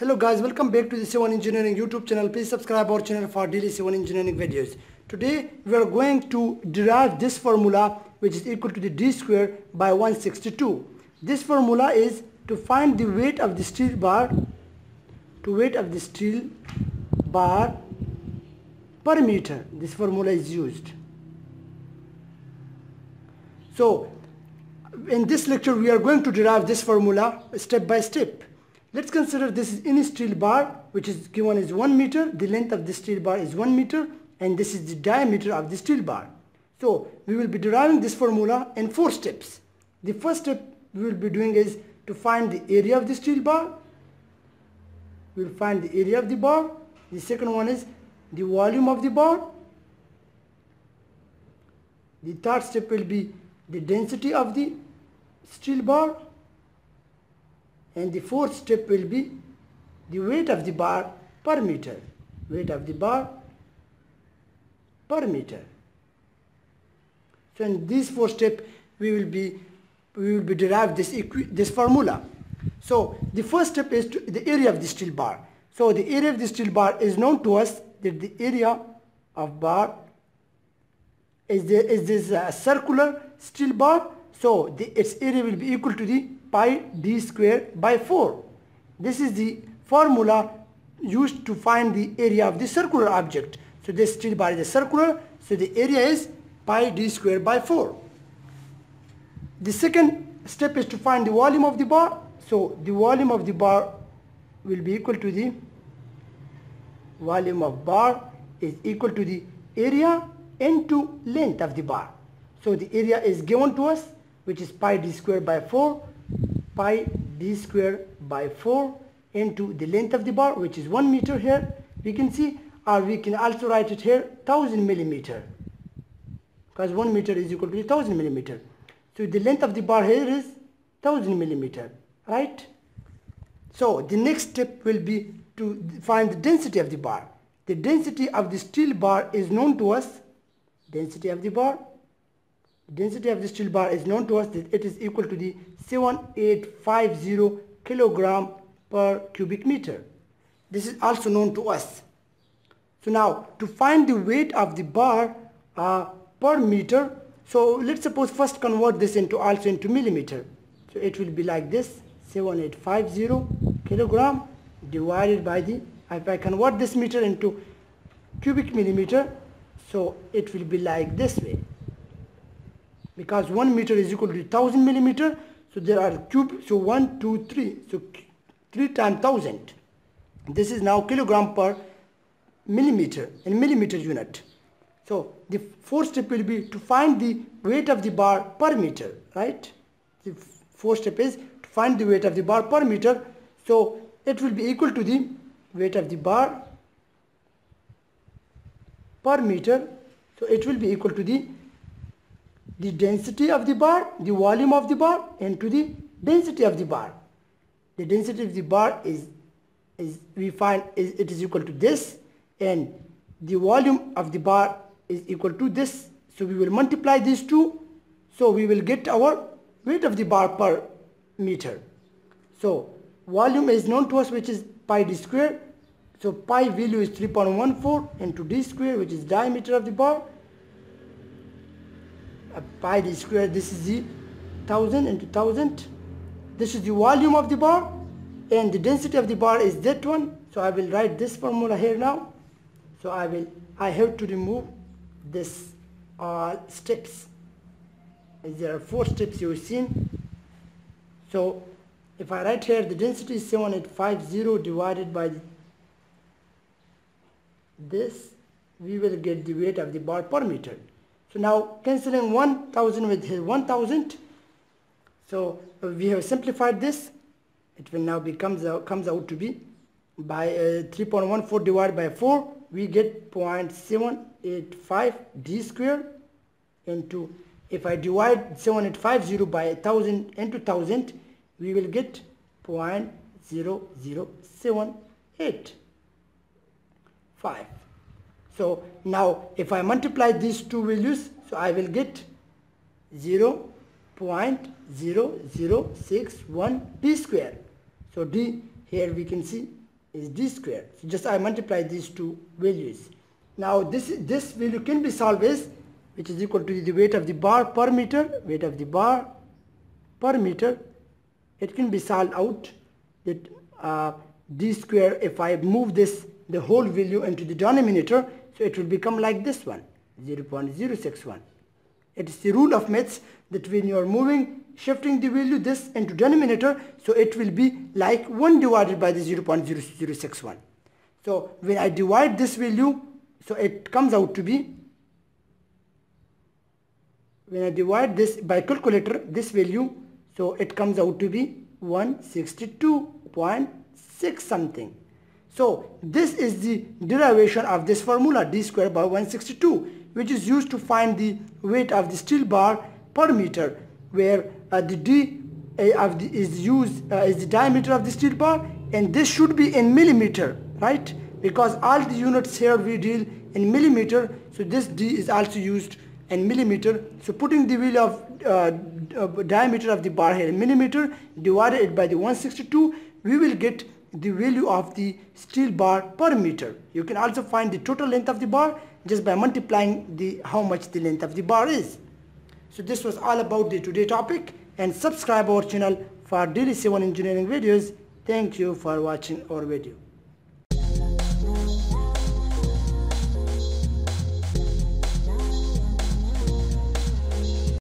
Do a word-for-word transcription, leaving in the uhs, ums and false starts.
Hello guys, welcome back to the C one Engineering YouTube channel. Please subscribe our channel for daily C one Engineering videos. Today we are going to derive this formula, which is equal to the D squared by one sixty-two. This formula is to find the weight of the steel bar to weight of the steel bar per meter. This formula is used. So in this lecture we are going to derive this formula step by step. Let's consider this is in steel bar, which is given as one meter. The length of the steel bar is one meter and this is the diameter of the steel bar. So we will be deriving this formula in four steps. The first step we will be doing is to find the area of the steel bar. We will find the area of the bar. The second one is the volume of the bar. The third step will be the density of the steel bar. And the fourth step will be the weight of the bar per meter. Weight of the bar per meter. So in these four steps we will be we will be derive this this formula. So the first step is to the area of the steel bar. So the area of the steel bar is known to us that the area of bar is the, is this uh, circular steel bar. So the, its area will be equal to the pi D squared by four. This is the formula used to find the area of the circular object. So this steel bar is a circular, so the area is pi D squared by four. The second step is to find the volume of the bar. So the volume of the bar will be equal to the volume of bar is equal to the area into length of the bar. So the area is given to us, which is pi D squared by four. Pi D squared by four into the length of the bar, which is one meter here we can see, or we can also write it here one thousand millimeter, because one meter is equal to one thousand millimeter. So the length of the bar here is one thousand millimeter, right? So the next step will be to find the density of the bar. The density of the steel bar is known to us, density of the bar Density of the steel bar is known to us that it is equal to the seven thousand eight hundred fifty kilogram per cubic meter. This is also known to us. So now to find the weight of the bar uh, per meter, so let's suppose first convert this into also into millimeter. So it will be like this, seven thousand eight hundred fifty kilogram divided by the, if I convert this meter into cubic millimeter, so it will be like this way. Because one meter is equal to one thousand millimeter, so there are cube, so one, two, three, so three times one thousand. This is now kilogram per millimeter, in millimeter unit. So the fourth step will be to find the weight of the bar per meter, right? The fourth step is to find the weight of the bar per meter, so it will be equal to the weight of the bar per meter, so it will be equal to the the density of the bar, the volume of the bar, and to the density of the bar. The density of the bar is, is we find is, it is equal to this, and the volume of the bar is equal to this. So we will multiply these two, so we will get our weight of the bar per meter. So volume is known to us, which is pi D square. So pi value is three point one four into D square, which is diameter of the bar. Uh, pi D square, this is the thousand into thousand. This is the volume of the bar, and the density of the bar is that one. So I will write this formula here now. So I will I have to remove this all uh, steps, as there are four steps you have seen. So if I write here the density is seven thousand eight hundred fifty divided by this, we will get the weight of the bar per meter. So now cancelling one thousand with his one thousand, so we have simplified this. It will now becomes uh, comes out to be by uh, three point one four divided by four, we get zero point seven eight five D square into, if I divide seven thousand eight hundred fifty by one thousand into one thousand, we will get zero point zero zero seven eight five. So now if I multiply these two values, so I will get zero point zero zero six one D square. So D here we can see is d squared. So just I multiply these two values. Now this this value can be solved as, which is equal to the weight of the bar per meter, weight of the bar per meter. It can be solved out that uh, d square, if I move this the whole value into the denominator, so it will become like this one, zero point zero six one. It is the rule of maths that when you are moving, shifting the value this into denominator, so it will be like one divided by the zero point zero zero six one. So when I divide this value, so it comes out to be, when I divide this by calculator, this value, so it comes out to be one sixty-two point six something. So this is the derivation of this formula, d squared by one sixty-two, which is used to find the weight of the steel bar per meter, where uh, the d uh, of the is used uh, is the diameter of the steel bar, and this should be in millimeter, right? Because all the units here we deal in millimeter, so this d is also used in millimeter. So putting the value of uh, uh, diameter of the bar here in millimeter, divided it by the one sixty-two, we will get the value of the steel bar per meter. You can also find the total length of the bar just by multiplying the how much the length of the bar is. So this was all about the today topic, and subscribe our channel for daily civil engineering videos. Thank you for watching our video.